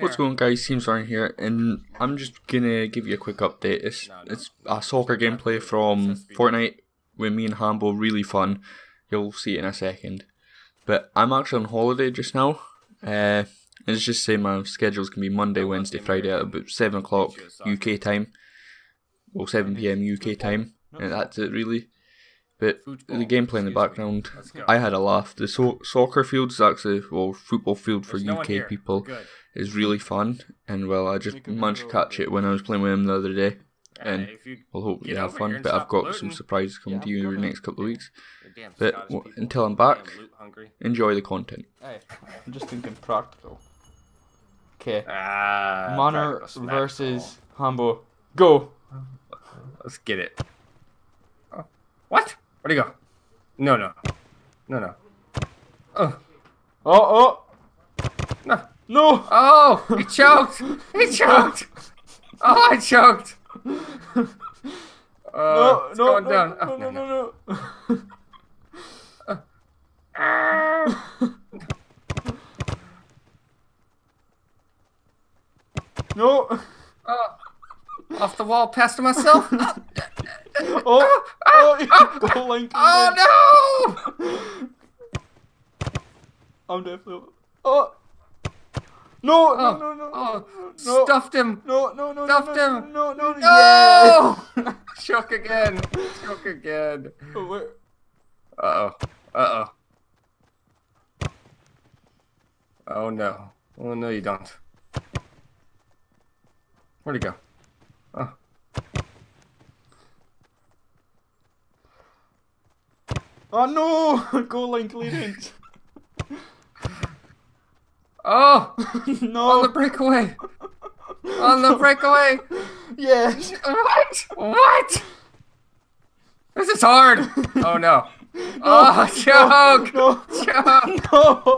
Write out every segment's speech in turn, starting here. What's going on, guys? TeamSorne here, and I'm just gonna give you a quick update. It's a soccer gameplay from Fortnite with me and Hambo. Really fun. You'll see it in a second. But I'm actually on holiday just now. It's just saying my schedules can be Monday, Wednesday, Friday at about 7 o'clock UK time. Well, 7 PM UK time, and that's it really. But the gameplay in the background, I had a laugh. The soccer field's actually, well, football field for UK people is really fun. And well, I just managed to catch it when I was playing with him the other day. And we'll hope you have fun. But I've got some surprises coming to you in the next couple of weeks. But until I'm back, enjoy the content. I'm just thinking practical. Okay. Manor versus Hambo. Go! Let's get it. What? Where'd he go? No. Oh. Oh. No. Oh, he choked. Oh, I choked. No, it's going down. No. No. Off the wall, past myself. Oh no! I'm definitely. Oh! No! Stuffed him! No! Stuffed him! No! Shook again! Oh, wait. Uh oh. Oh no. Oh no, you don't. Where'd he go? Oh. Oh no! Goal line clearance. Oh no! On the breakaway. Yes. What? This is hard. Oh no! Oh, choke! Choke!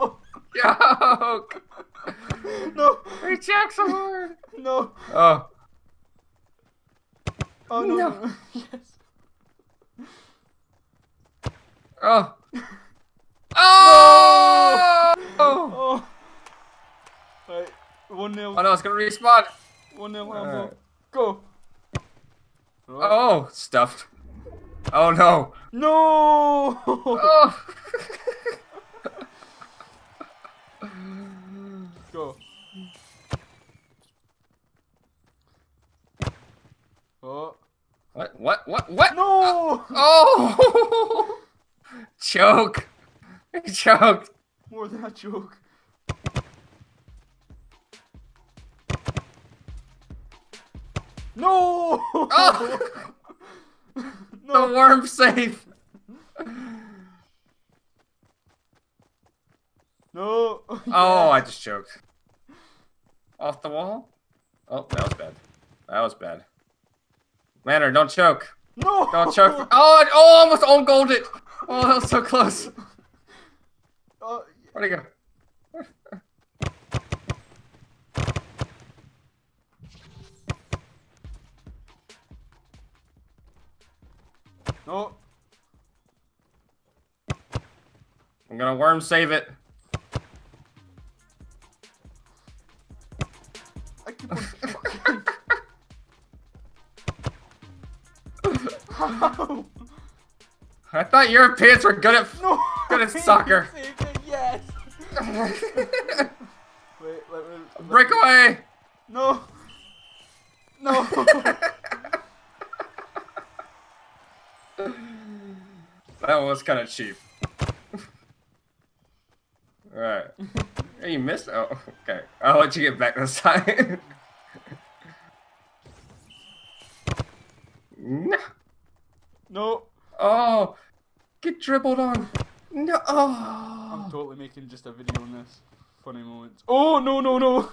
No! He choked so hard. No. Oh. Oh no! Yes. Oh! Oh! Oh! Right, 1-0. Oh no, it's gonna respawn. 1-0. Right. Go. Right. Oh, stuffed. Oh no! No! Oh. Go. Oh! What? No! Oh! Choke! He choked! More than a joke. No! Oh. No! The worm safe! No! Yes. Oh, I just choked. Off the wall? Oh, that was bad. Leonard, don't choke! No! Don't choke! Oh, I almost own gold it! Oh, that was so close. Where'd he go? No. I'm gonna worm save it. I keep on fucking. How? I thought Europeans were good at soccer. Yes. Wait, let me breakaway. No. That was kind of cheap. All right. Hey, you missed. Oh, okay. I'll let you get back this time. No. Oh, get dribbled on. No. Oh. I'm totally making just a video on this. Funny moments. Oh, no. Oh, no. No,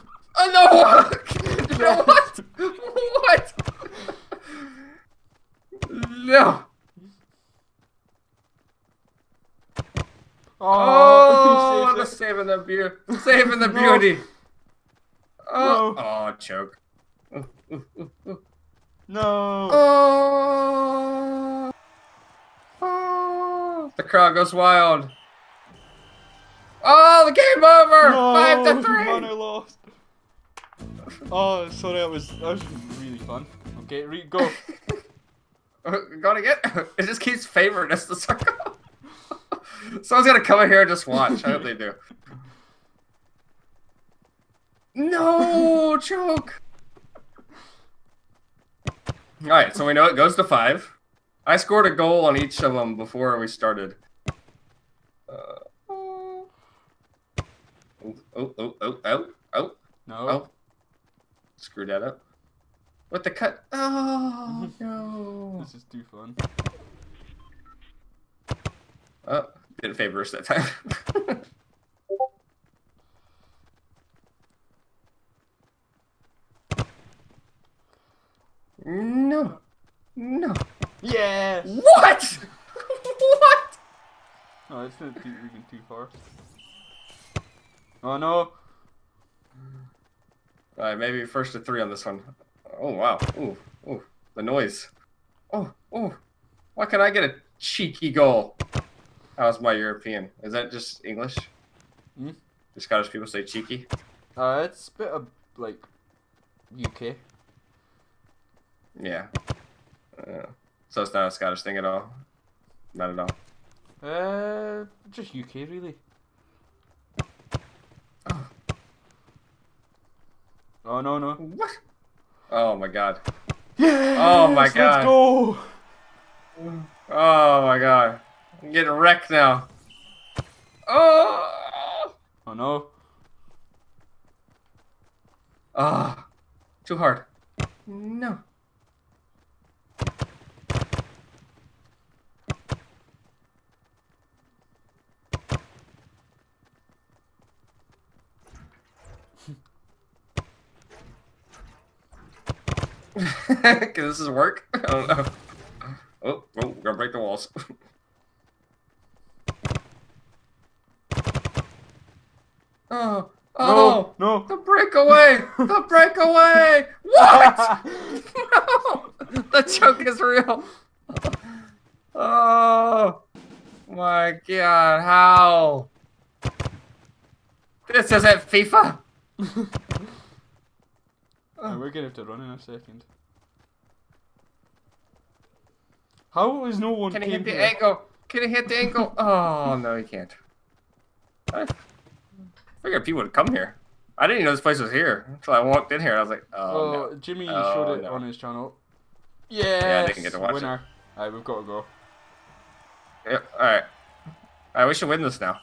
what? No. Oh, I'm just saving the beauty. Oh, oh, choke. No. Oh. The crowd goes wild. Oh, the game over. No, 5-3. Manor lost. Oh, sorry, that was really fun. Okay, go. Going again? It just keeps favoring us to circle. Someone's gonna come in here and just watch. I hope they do. No, choke. All right, so we know it goes to 5. I scored a goal on each of them before we started. No. Screwed that up. What the cut? Oh, no. This is too fun. Oh, didn't favor us that time. No. No. Yeah. What? What? Oh, it's not even too far. Oh, no. Alright, maybe first to 3 on this one. Oh, wow. Ooh, ooh, the noise. Oh, oh. Why can't I get a cheeky goal? How's my European? Is that just English? Hmm? Do Scottish people say cheeky? It's a bit of, like, UK. Yeah. So it's not a Scottish thing at all? Not at all? Just UK, really. Oh, no, no. What? Oh, my God. Yes! Oh, my God. Let's go! Oh, my God. I'm getting wrecked now. Oh! Oh, no. Ah. Too hard. No. Can this is work? I don't know. Oh, oh, gotta break the walls. Oh, oh, no, no. The breakaway! The breakaway! What? No! The joke is real. Oh, my God, how? This isn't FIFA! Oh, we're gonna have to run in a second. How is no one? Can he hit the ankle? Can he hit the ankle? Oh no, he can't. I figured people would come here. I didn't even know this place was here until I walked in here. And I was like, oh. No. Jimmy showed it on his channel. Yes, yeah, they can get to watch winner. It. Alright, we've got to go. Yep. Alright. Alright, we should win this now.